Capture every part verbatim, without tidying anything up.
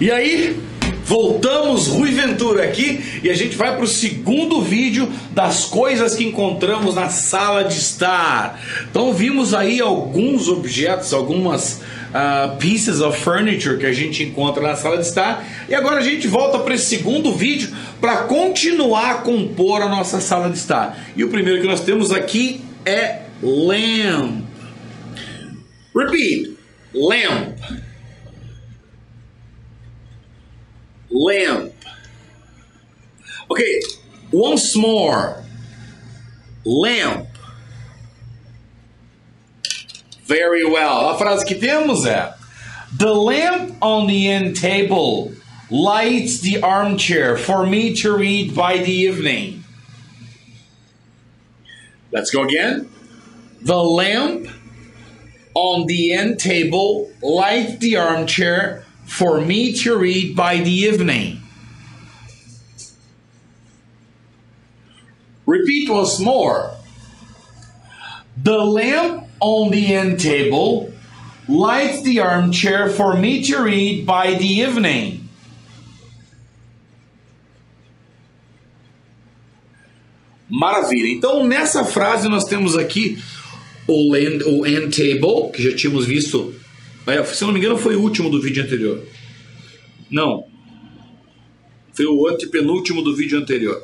E aí, voltamos, Rui Ventura aqui, e a gente vai para o segundo vídeo das coisas que encontramos na sala de estar. Então vimos aí alguns objetos, algumas uh, pieces of furniture que a gente encontra na sala de estar. E agora a gente volta para esse segundo vídeo para continuar a compor a nossa sala de estar. E o primeiro que nós temos aqui é lamp. Repeat, lamp. Lamp. Okay, once more. Lamp. Very well. A frase que temos é: the lamp on the end table lights the armchair for me to read by the evening. Let's go again. The lamp on the end table lights the armchair for me to read by the evening. Repeat once more. The lamp on the end table lights the armchair for me to read by the evening. Maravilha. Então, nessa frase nós temos aqui o end, o end table, que já tínhamos visto. Se eu não me engano, foi o último do vídeo anterior. Não. Foi o antepenúltimo do vídeo anterior.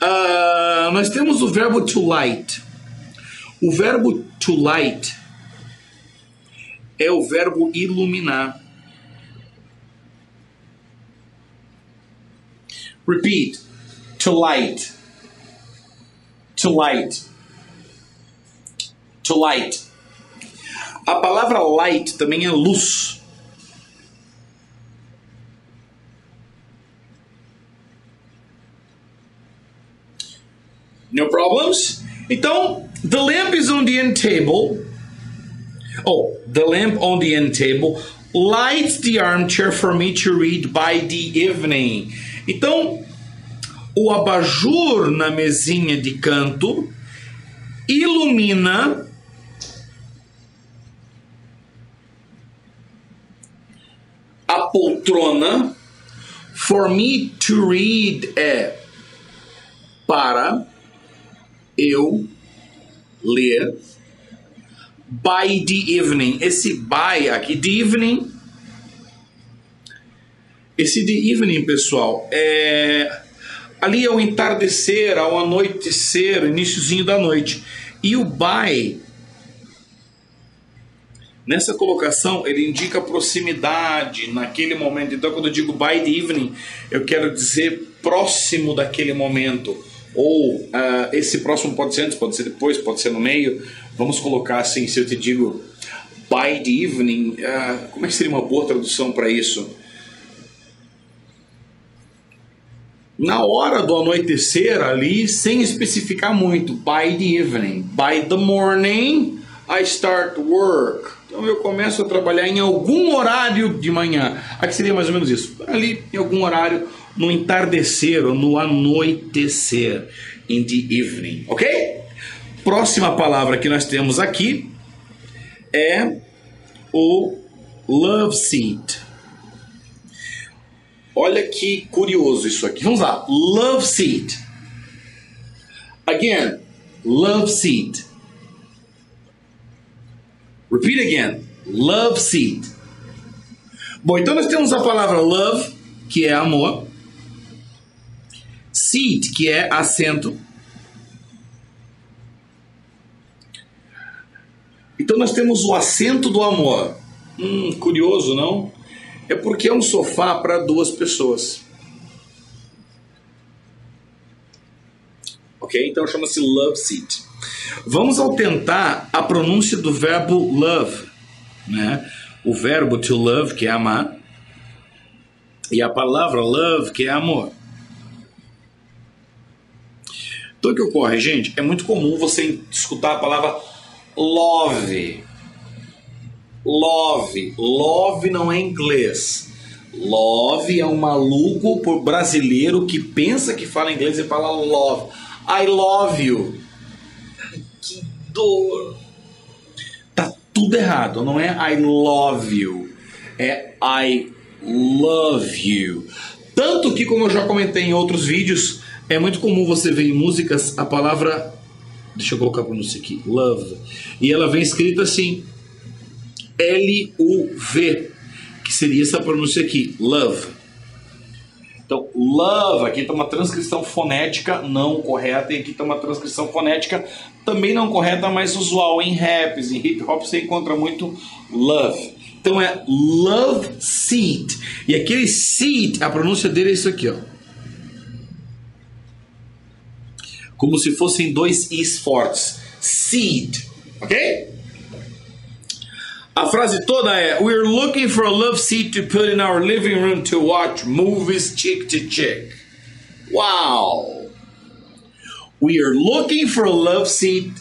Uh, nós temos o verbo to light. O verbo to light é o verbo iluminar. Repeat. To light. To light. To light. A palavra light também é luz. No problems? Então, the lamp is on the end table. Oh, the lamp on the end table lights the armchair for me to read by the evening. Então, o abajur na mesinha de canto ilumina a poltrona, for me to read, é para eu ler, by the evening. Esse by aqui, the evening, esse the evening, pessoal, é ali ao entardecer, ao anoitecer, iniciozinho da noite. E o by, nessa colocação, ele indica proximidade naquele momento. Então, quando eu digo by the evening, eu quero dizer próximo daquele momento. Ou uh, esse próximo pode ser antes, pode ser depois, pode ser no meio. Vamos colocar assim, se eu te digo by the evening, uh, como é que seria uma boa tradução para isso? Na hora do anoitecer ali, sem especificar muito. By the evening. By the morning, I start work. Então eu começo a trabalhar em algum horário de manhã. Aqui seria mais ou menos isso. Ali, em algum horário, no entardecer ou no anoitecer. In the evening. Ok? Próxima palavra que nós temos aqui é o love seat. Olha que curioso isso aqui. Vamos lá. Love seat. Again. Love seat. Repeat again. Love seat. Bom, então nós temos a palavra love, que é amor. Seat, que é assento. Então nós temos o assento do amor. Hum, curioso, não? É porque é um sofá para duas pessoas. Ok? Então chama-se love seat. Vamos autentar a pronúncia do verbo love, né? O verbo to love, que é amar, e a palavra love, que é amor. Então o que ocorre, gente? É muito comum você escutar a palavra love. Love. Love não é inglês. Love é um maluco por brasileiro que pensa que fala inglês e fala love. I love you. Que dor! Tá tudo errado. Não é I love you. É I Love You. Tanto que, como eu já comentei em outros vídeos, é muito comum você ver em músicas a palavra... Deixa eu colocar a pronúncia aqui. Love. E ela vem escrita assim. L U V. Que seria essa pronúncia aqui. Love. Então, love. Aqui está uma transcrição fonética não correta. E aqui está uma transcrição fonética também não correta, mas usual em raps. Em hip hop você encontra muito love. Então é love seed. E aquele seed, a pronúncia dele é isso aqui, ó. Como se fossem dois i's fortes. Seed. Ok? A frase toda é: We're looking for a love seed to put in our living room to watch movies chick to chick. Wow! We're looking for a love seed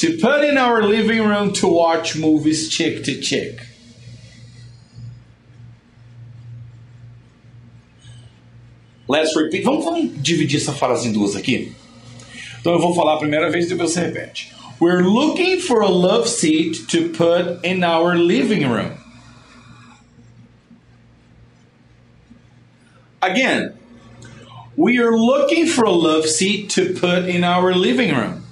to put in our living room to watch movies chick to chick. Let's repeat. Vamos, vamos dividir essa frase em duas aqui. Então eu vou falar a primeira vez e você repete. We're looking for a love seat to put in our living room. Again. We are looking for a love seat to put in our living room.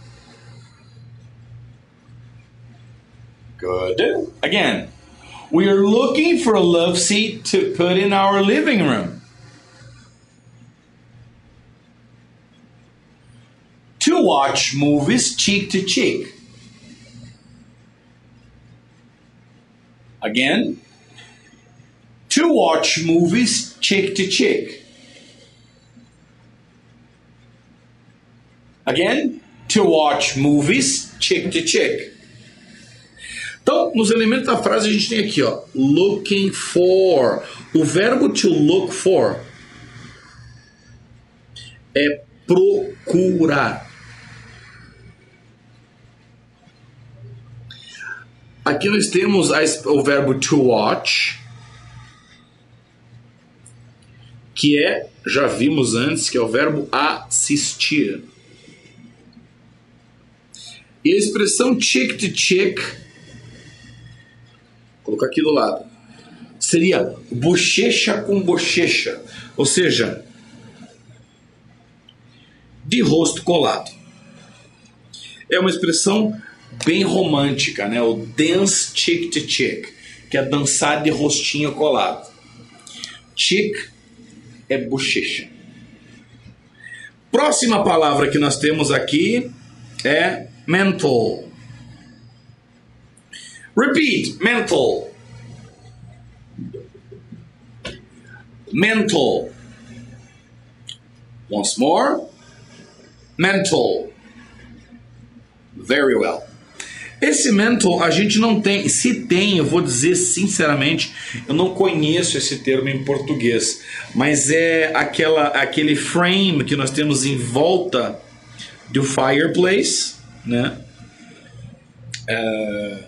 Good. Again. We are looking for a love seat to put in our living room. To watch movies cheek to cheek. Again. To watch movies cheek to cheek. Again. To watch movies cheek to cheek. Então, nos elementos da frase a gente tem aqui, ó. Looking for. O verbo to look for é procurar. Aqui nós temos a, o verbo to watch, que é, já vimos antes, que é o verbo assistir. E a expressão chick to chick, vou colocar aqui do lado, seria bochecha com bochecha, ou seja, de rosto colado. É uma expressão bem romântica, né? O dance cheek to cheek, que é dançar de rostinho colado. Cheek é bochecha. Próxima palavra que nós temos aqui é mental. Repeat, mental. Mental. Once more. Mental. Very well. Esse mental a gente não tem, se tem, eu vou dizer sinceramente, eu não conheço esse termo em português, mas é aquela, aquele frame que nós temos em volta do fireplace, né? Uh,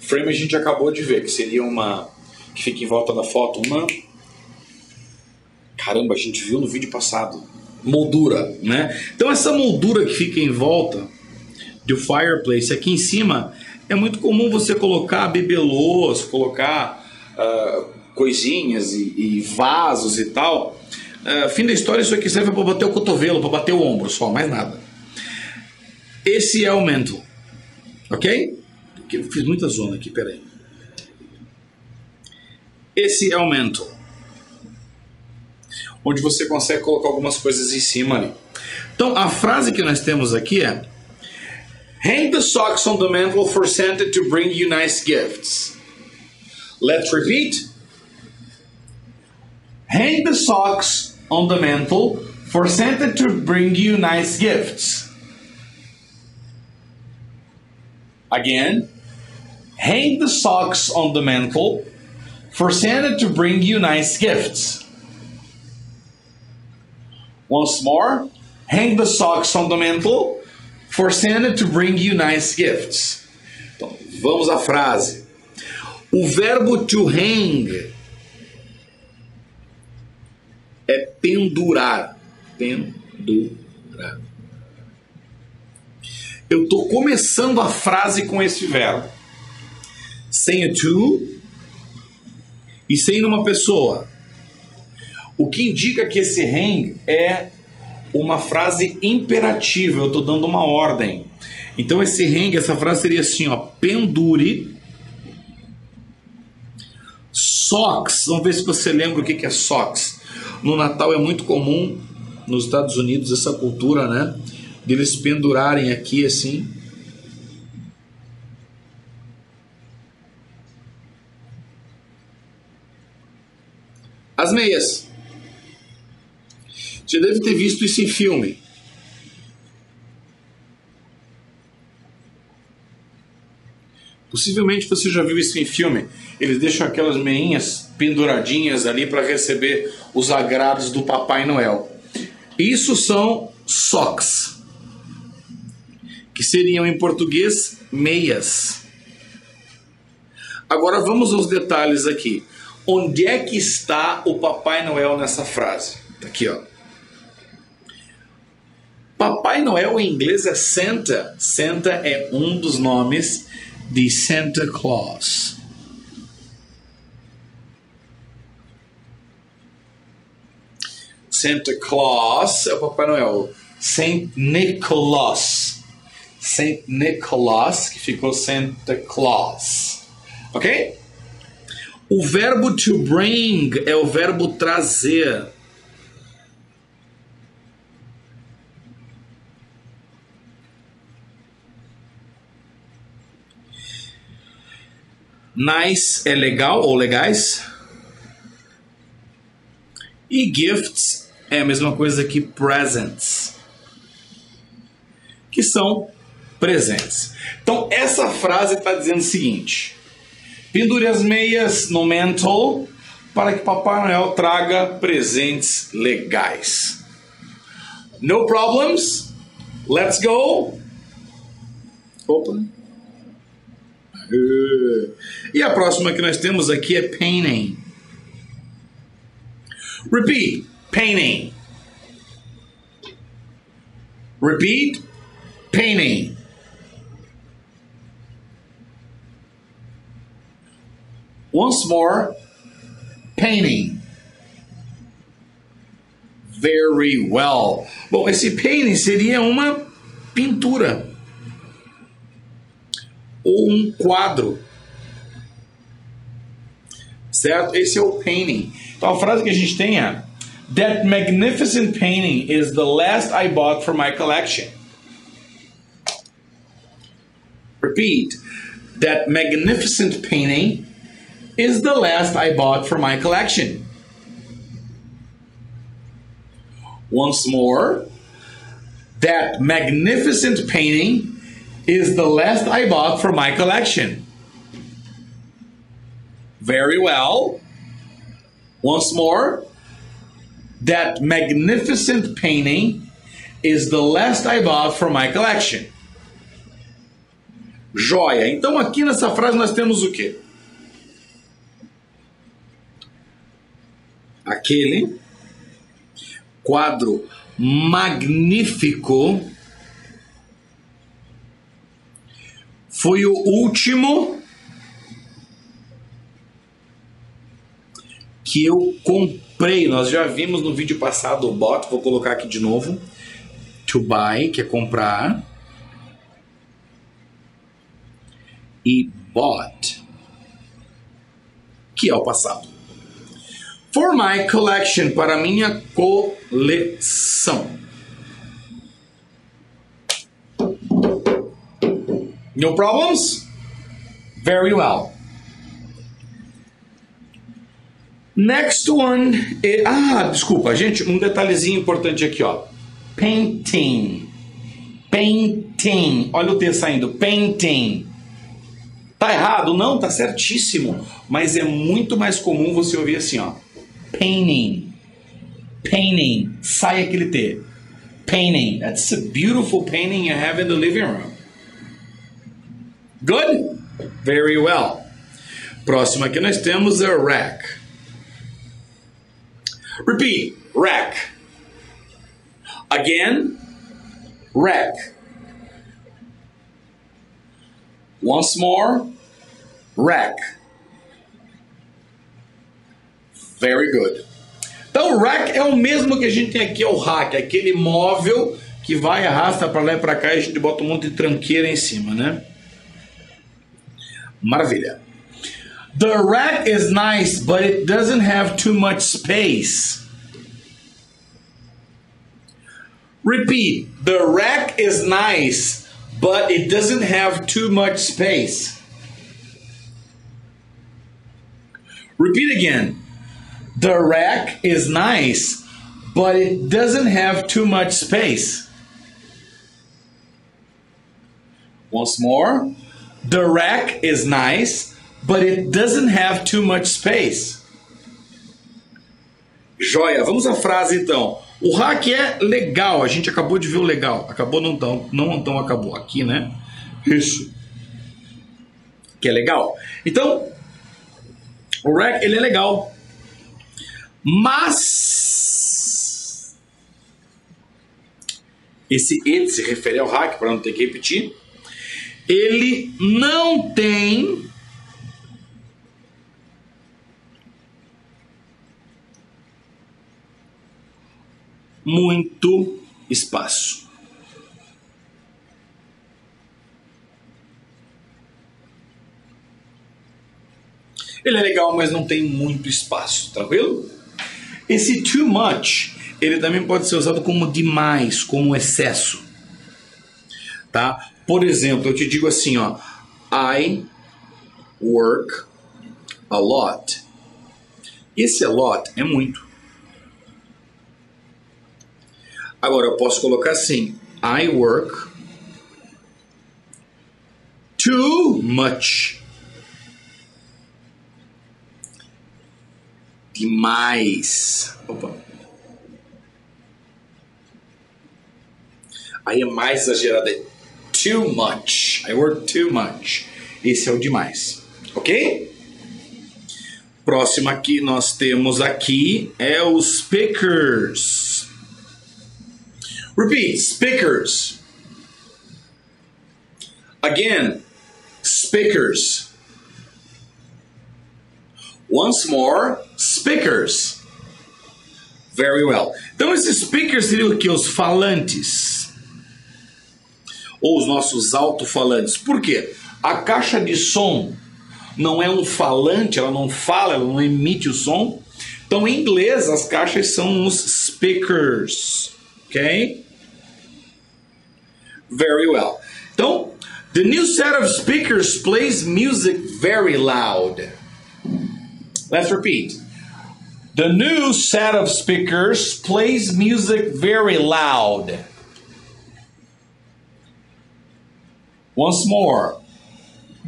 frame a gente acabou de ver, que seria uma, que fica em volta da foto, uma... Caramba, a gente viu no vídeo passado. Moldura, né? Então essa moldura que fica em volta do fireplace aqui em cima, é muito comum você colocar bibelôs, colocar uh, coisinhas e, e vasos e tal. Uh, fim da história, isso aqui serve para bater o cotovelo, para bater o ombro, só, mais nada. Esse é o mental, ok? Porque eu fiz muita zona aqui, peraí. Esse é o mental, onde você consegue colocar algumas coisas em cima ali. Então a frase que nós temos aqui é: Hang the socks on the mantle for Santa to bring you nice gifts. Let's repeat. Hang the socks on the mantle for Santa to bring you nice gifts. Again. Hang the socks on the mantle for Santa to bring you nice gifts. Once more. Hang the socks on the mantle for Santa to bring you nice gifts. Então, vamos à frase. O verbo to hang é pendurar. Pendurar. Eu estou começando a frase com esse verbo. Sem o to e sem uma pessoa. o que indica que esse ren é uma frase imperativa, eu estou dando uma ordem. Então esse ren, essa frase seria assim, ó, pendure socks. Vamos ver se você lembra o que é socks. No Natal é muito comum, nos Estados Unidos, essa cultura, né, deles pendurarem aqui assim. As meias. Você deve ter visto isso em filme. Possivelmente você já viu isso em filme. Eles deixam aquelas meinhas penduradinhas ali para receber os agrados do Papai Noel. Isso são socks, que seriam em português meias. Agora vamos aos detalhes aqui. Onde é que está o Papai Noel nessa frase? Aqui, ó. Papai Noel em inglês é Santa. Santa é um dos nomes de Santa Claus. Santa Claus é o Papai Noel. Saint Nicholas. Saint Nicholas, que ficou Santa Claus. Ok? O verbo to bring é o verbo trazer. Nice é legal ou legais. E gifts é a mesma coisa que presents, que são presentes. Então essa frase está dizendo o seguinte: pendure as meias no mantle para que Papai Noel traga presentes legais. No problems, let's go. Opa. E a próxima que nós temos aqui é painting. Repeat, painting. Repeat, painting. Once more, painting. Very well. Bom, esse painting seria uma pintura ou um quadro, certo? Esse é o painting. Então a frase que a gente tem é: That magnificent painting is the last I bought for my collection. Repeat. That magnificent painting is the last I bought for my collection. Once more. That magnificent painting is the last I bought for my collection. Very well. Once more. That magnificent painting is the last I bought for my collection. Joia. Então aqui nessa frase nós temos o quê? Aquele quadro magnífico foi o último que eu comprei. Nós já vimos no vídeo passado o bot, vou colocar aqui de novo. To buy, que é comprar. E bought, que é o passado. For my collection, para minha coleção. No problems? Very well. Next one. Is, ah, desculpa, gente. Um detalhezinho importante aqui, ó. Painting. Painting. Olha o T saindo. Painting. Tá errado? Não, tá certíssimo. Mas é muito mais comum você ouvir assim, ó. Painting. Painting. Sai aquele T. Painting. That's a beautiful painting you have in the living room. Good? Very well. Próxima aqui nós temos a rack. Repeat. Rack. Again. Rack. Once more. Rack. Very good. Então o rack é o mesmo que a gente tem aqui, é o rack, aquele móvel que vai, arrasta para lá e para cá e a gente bota um monte de tranqueira em cima, né? Maravilha. The rack is nice, but it doesn't have too much space. Repeat. The rack is nice, but it doesn't have too much space. Repeat again. The rack is nice, but it doesn't have too much space. Once more. The rack is nice, but it doesn't have too much space. Joia, vamos à frase então. O hack é legal, a gente acabou de ver o legal. Acabou não tão, não tão acabou aqui, né? Isso. Que é legal. Então, o rack, ele é legal. Mas... esse it se refere ao hack, para não ter que repetir. Ele não tem muito espaço. Ele é legal, mas não tem muito espaço, tranquilo? Esse too much, ele também pode ser usado como demais, como excesso, tá? Por exemplo, eu te digo assim, ó, I work a lot. Esse a lot é muito. Agora, eu posso colocar assim, I work too much. Demais. Opa. Aí é mais exagerado, é too much. I work too much. Esse é o demais. Ok? Próximo aqui nós temos aqui é os pickers. Repeat, pickers. Again, pickers. Once more, pickers. Very well. Então esses pickers seriam o que? Os falantes. Ou os nossos alto-falantes. Por quê? A caixa de som não é um falante, ela não fala, ela não emite o som. Então, em inglês, as caixas são os speakers. Ok? Very well. Então, the new set of speakers plays music very loud. Let's repeat. The new set of speakers plays music very loud. Once more,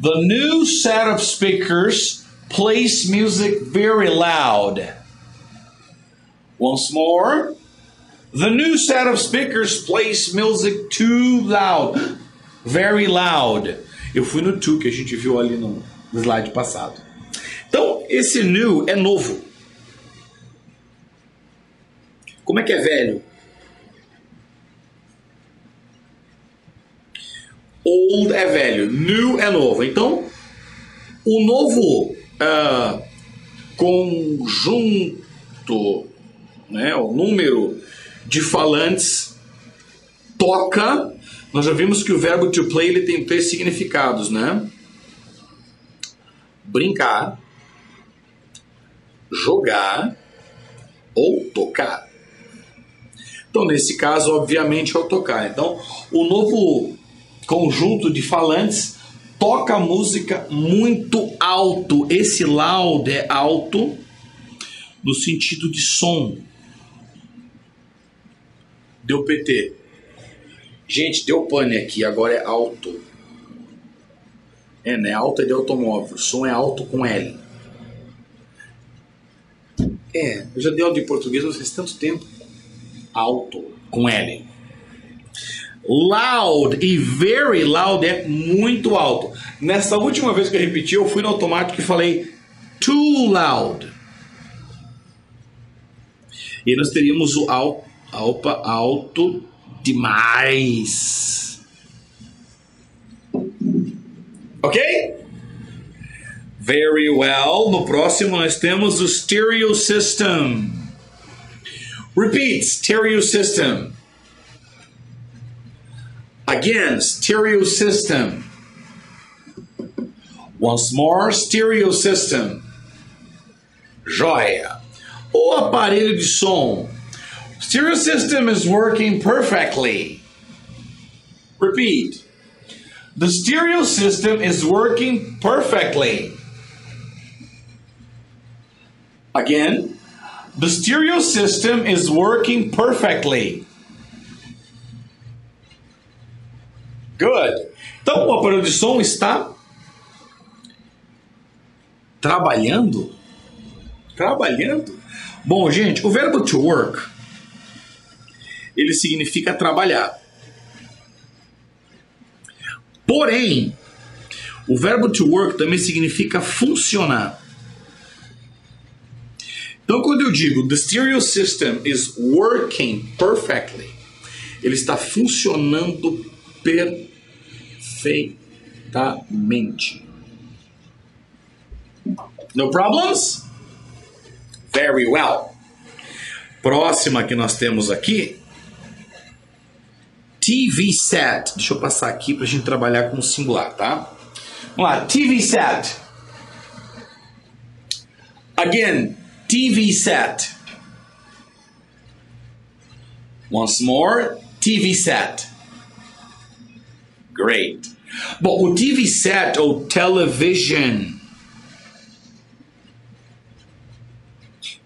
the new set of speakers plays music very loud. Once more, the new set of speakers plays music too loud, very loud. Eu fui no too que a gente viu ali no slide passado. Então, esse new é novo. Como é que é velho? Old é velho, new é novo. Então, o novo uh, conjunto, né, o número de falantes toca. Nós já vimos que o verbo to play ele tem três significados, né? Brincar, jogar ou tocar. Então, nesse caso, obviamente, é o tocar. Então, o novo conjunto de falantes toca música muito alto. Esse loud é alto no sentido de som. Deu P T. Gente, deu pane aqui, agora é alto. É, né? Alto é de automóvel. Som é alto com L. É, eu já dei aula de português faz tanto tempo. Alto com L. Loud e very loud é muito alto. Nessa última vez que eu repeti, eu fui no automático e falei too loud. E nós teríamos o alto, opa, alto demais. Ok? Very well. No próximo nós temos o stereo system. Repeat, stereosystem. Again, stereosystem. Once more, stereosystem. Joia. O aparelho de som. Stereosystem is working perfectly. Repeat. The stereo system is working perfectly. Again, the stereo system is working perfectly. Good. Então, o aparelho de som está trabalhando. Trabalhando. Bom, gente, o verbo to work, ele significa trabalhar. Porém, o verbo to work também significa funcionar. Então, quando eu digo the stereo system is working perfectly, ele está funcionando perfeitamente. No problems? Very well. Próxima que nós temos aqui, T V set. Deixa eu passar aqui para a gente trabalhar com o singular, tá? Vamos lá, T V set. Again, T V set. Once more, T V set. Great. Bom, o T V set ou television,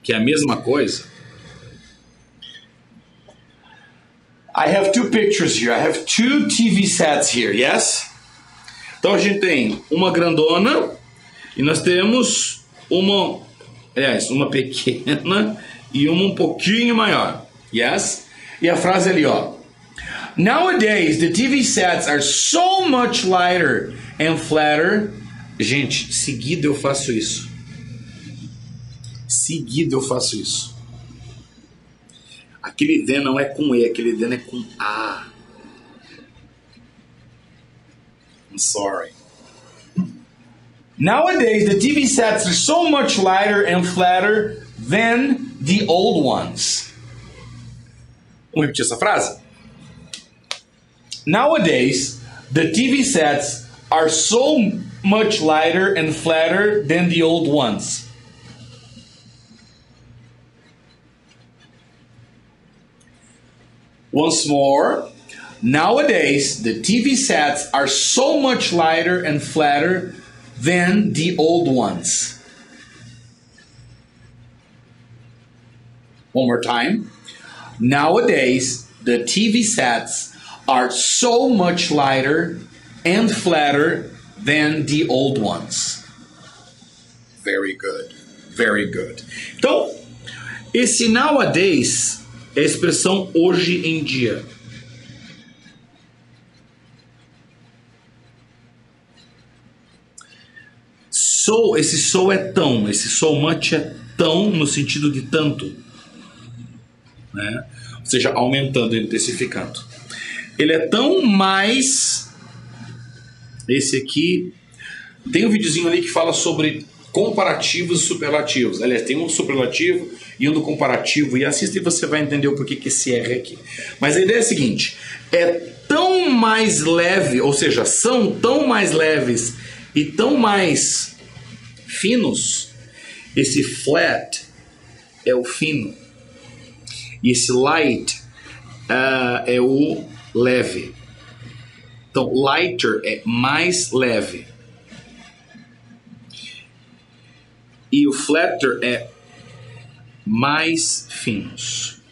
que é a mesma coisa. I have two pictures here. I have two T V sets here, yes? Então, a gente tem uma grandona e nós temos uma, aliás, uma pequena e uma um pouquinho maior, yes? E a frase ali, ó. Nowadays, the T V sets are so much lighter and flatter. Gente, seguido eu faço isso. Seguido eu faço isso. Aquele D não é com E, aquele D é com A. I'm sorry. Nowadays, the T V sets are so much lighter and flatter than the old ones. Vamos repetir essa frase? Nowadays, the T V sets are so much lighter and flatter than the old ones. Once more, nowadays, the T V sets are so much lighter and flatter than the old ones. One more time. Nowadays, the T V sets are so much lighter and flatter than the old ones. Very good. Very good. Então, esse nowadays é a expressão hoje em dia. So, esse so é tão, esse so much é tão no sentido de tanto, né? Ou seja, aumentando e intensificando. Ele é tão mais. Esse aqui tem um videozinho ali que fala sobre comparativos e superlativos. Aliás, tem um superlativo e um do comparativo. E assista e você vai entender o porquê que esse R aqui. Mas a ideia é a seguinte. É tão mais leve, ou seja, são tão mais leves e tão mais finos. Esse flat é o fino. E esse light uh, é o leve. Então, lighter é mais leve. E o flatter é mais finos.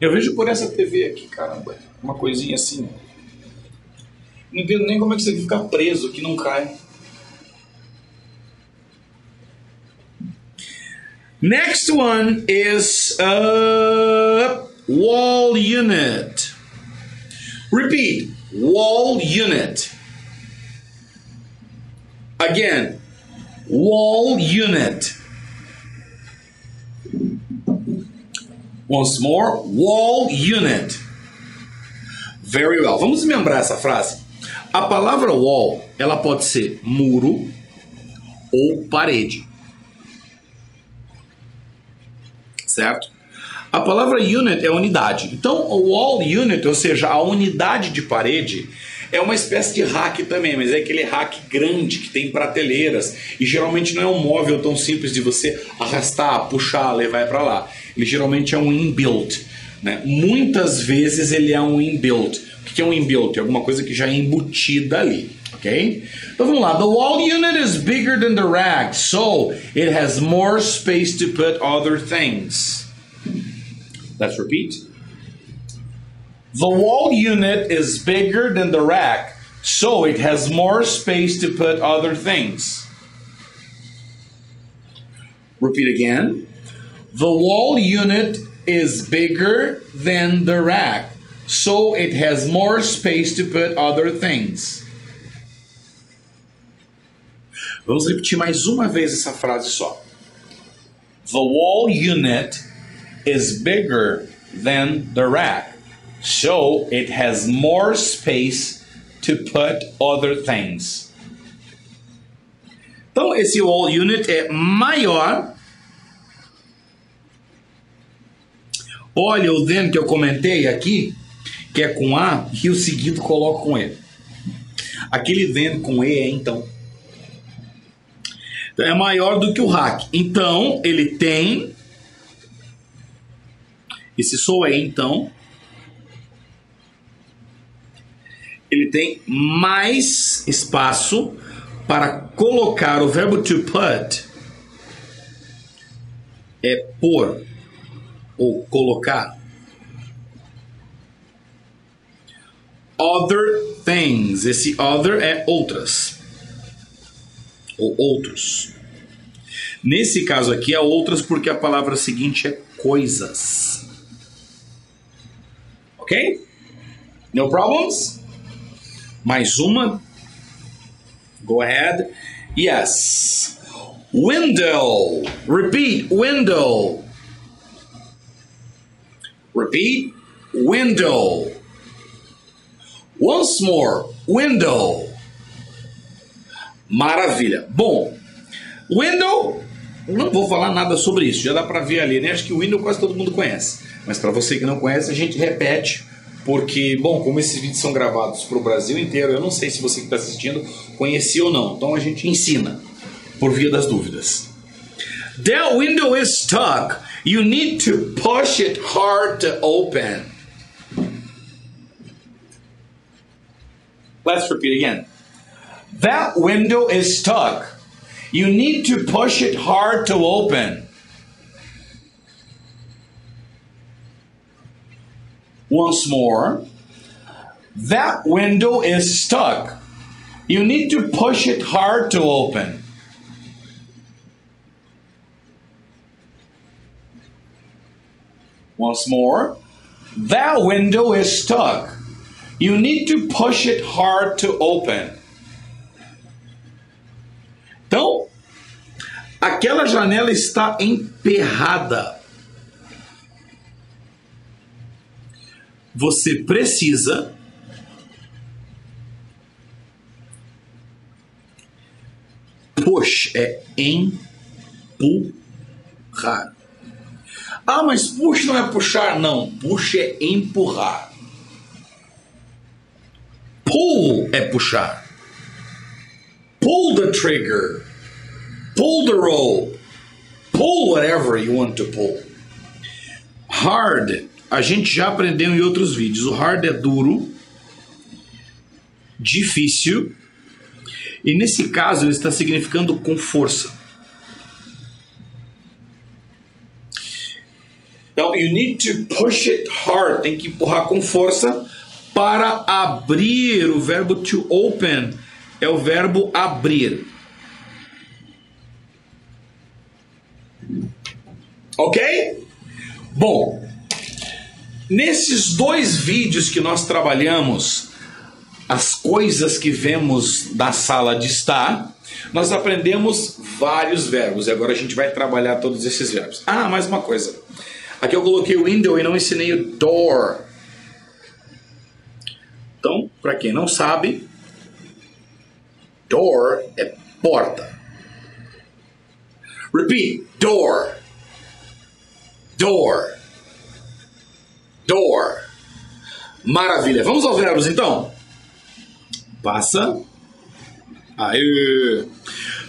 Eu vejo por essa T V aqui, caramba. Uma coisinha assim. Não entendo nem como é que você fica preso, que não cai. Next one is a wall unit. Repeat. Wall unit. Again. Wall unit. Once more, wall unit. Very well. Vamos lembrar essa frase. A palavra wall, ela pode ser muro ou parede. Certo? A palavra unit é unidade. Então, o wall unit, ou seja, a unidade de parede, é uma espécie de rack também, mas é aquele rack grande que tem prateleiras e geralmente não é um móvel tão simples de você arrastar, puxar, levar para lá. Ele geralmente é um inbuilt, né? Muitas vezes ele é um inbuilt. O que é um inbuilt? É alguma coisa que já é embutida ali, ok? Então vamos lá. The wall unit is bigger than the rack, so it has more space to put other things. Let's repeat. The wall unit is bigger than the rack, so it has more space to put other things. Repeat again. The wall unit is bigger than the rack, so it has more space to put other things. Vamos repetir mais uma vez essa frase só. The wall unit is bigger than the rack, so it has more space to put other things. Então esse wall unit é maior. Olha o then que eu comentei aqui, que é com A, e o seguido coloco com E. Aquele then com E é então. Então é maior do que o rack. Então ele tem... Esse só é então... Ele tem mais espaço para colocar o verbo to put, é pôr ou colocar, other things, esse other é outras ou outros. Nesse caso aqui é outras porque a palavra seguinte é coisas. Ok? No problems? Mais uma. Go ahead. Yes. Window. Repeat. Window. Repeat. Window. Once more. Window. Maravilha. Bom, window, não vou falar nada sobre isso. Já dá para ver ali, né? Acho que o window quase todo mundo conhece. Mas para você que não conhece, a gente repete. Porque, bom, como esses vídeos são gravados para o Brasil inteiro, eu não sei se você que está assistindo conhecia ou não. Então a gente ensina, por via das dúvidas. That window is stuck. You need to push it hard to open. Let's repeat again. That window is stuck. You need to push it hard to open. Once more, that window is stuck. You need to push it hard to open. Once more, that window is stuck. You need to push it hard to open. Então, aquela janela está emperrada. Você precisa push, é empurrar. Ah, mas push não é puxar, não. Push é empurrar. Pull é puxar. Pull the trigger. Pull the rope. Pull whatever you want to pull. Hard. A gente já aprendeu em outros vídeos. O hard é duro, difícil, e nesse caso ele está significando com força. Então, you need to push it hard. Tem que empurrar com força para abrir. O verbo to open é o verbo abrir. Ok? Bom... Nesses dois vídeos que nós trabalhamos as coisas que vemos da sala de estar, nós aprendemos vários verbos. E agora a gente vai trabalhar todos esses verbos. Ah, mais uma coisa. Aqui eu coloquei o window e não ensinei o door. Então, para quem não sabe, door é porta. Repeat. Door. Door. door. Maravilha. Vamos aos verbos, então? Passa. Aê.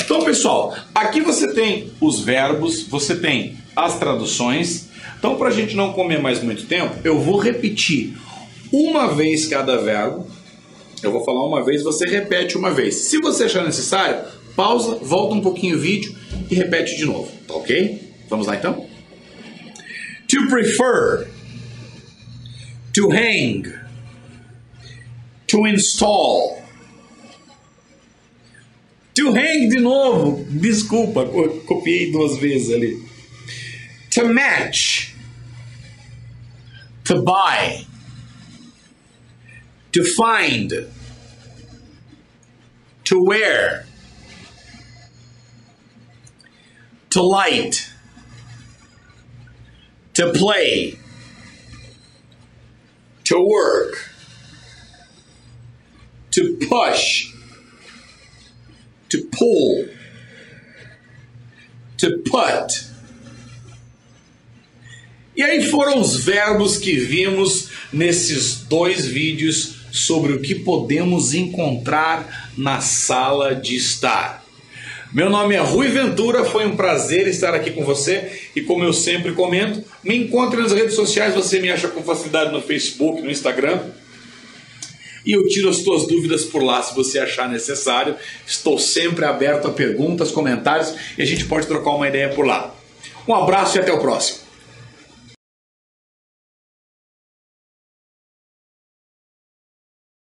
Então, pessoal, aqui você tem os verbos, você tem as traduções. Então, para a gente não comer mais muito tempo, eu vou repetir uma vez cada verbo. Eu vou falar uma vez, você repete uma vez. Se você achar necessário, pausa, volta um pouquinho o vídeo e repete de novo, tá ok? Vamos lá, então. To prefer, to hang, to install. To hang de novo, desculpa, copiei duas vezes ali. To match, to buy, to find, to wear, to light, to play, to work, to push, to pull, to put. E aí foram os verbos que vimos nesses dois vídeos sobre o que podemos encontrar na sala de estar. Meu nome é Rui Ventura, foi um prazer estar aqui com você e, como eu sempre comento, me encontre nas redes sociais, você me acha com facilidade no Facebook, no Instagram. E eu tiro as tuas dúvidas por lá, se você achar necessário. Estou sempre aberto a perguntas, comentários, e a gente pode trocar uma ideia por lá. Um abraço e até o próximo.